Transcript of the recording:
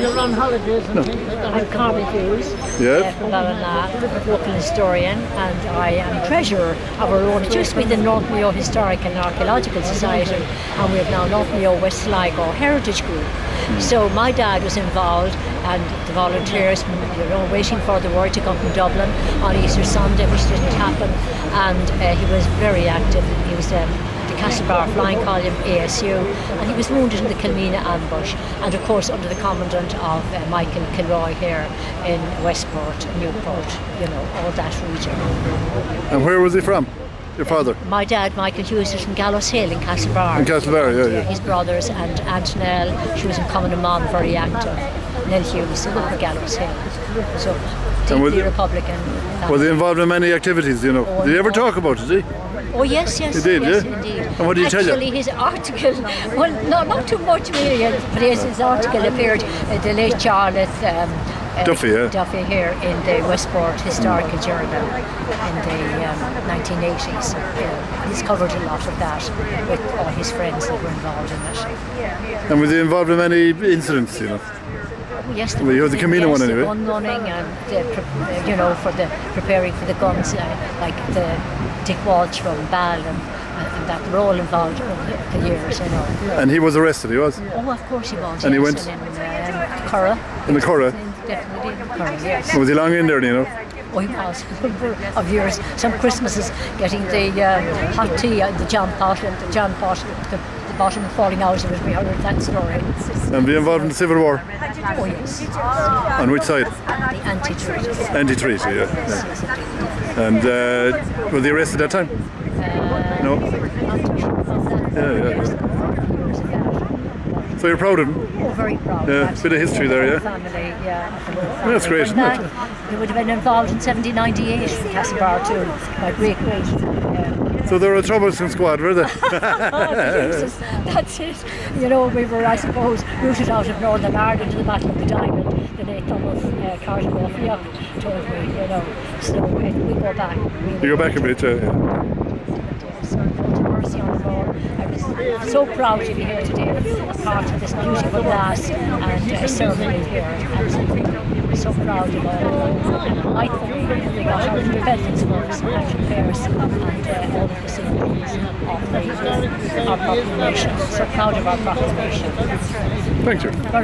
You're on holidays and things like that. I'm Carmel Hughes, from Ballina, local historian, and I am treasurer of our own. It used to be the North Mayo Historic and Archaeological Society, and we have now North Mayo West Ligo Heritage Group. So my dad was involved, and the volunteers, you know, waiting for the word to come from Dublin on Easter Sunday, which didn't happen, and he was very active. He was Castlebar Flying Column, ASU, and he was wounded in the Kilmeena ambush, and of course under the commandant of Michael Kilroy here in Westport Newport, you know, all that region. And where was he from? Your father? My dad, Michael Hughes, was from Gallows Hill in Castlebar. In Castlebar, and, his brothers and Aunt Nell, she was in common and mom, very active. Neil Hughes, who lived in Gallows Hill. So, deeply Republican. Was he involved in many activities, you know? Oh, did he ever talk about it, did he? Oh yes, yes, indeed, yes, indeed. And what did he tell you? Actually, his article, well, not too much really, but his article appeared at the late Charles Duffy, Duffy here in the Westport Historical Journal in the 1980s. He's covered a lot of that with all his friends that were involved in it. And was he involved in any incidents, you know? Yes, the Kilmeena one anyway. The gun running and the, you know, for the preparing for the guns, like the Dick Walsh from Bal and that were all involved over the years, you know. And he was arrested. He was. Oh, of course he was. And he went in Curragh. In the Curragh. Definitely in Curragh. Yes. Was he long in there, you know? Oh, he was a number of years. Some Christmases getting the hot tea and the John Potter, the bottom falling out of it. We heard that story. And be involved in the Civil War. Oh yes. On which side? The anti-treaty. Anti-treaty, yeah. And were they arrested at that time? No. So you're proud of him? Oh, very proud. Yeah, a bit of history there, yeah. Family, yeah. That's great. Isn't it? He would have been involved in 1798 in Castlebar too. My great. So they were a troublesome squad, were they? That's it. You know, we were, I suppose, rooted out of Northern Ireland to the Battle of the Diamond. The late Thomas Carter told me, you know. So we go back. We go back a bit, I was so proud to be here today, part of this beautiful glass and ceremony here. I'm so proud of all. I think we got our independence for us, Patrick Paris, and all the facilities of our proclamation. So proud of our proclamation. Thank you.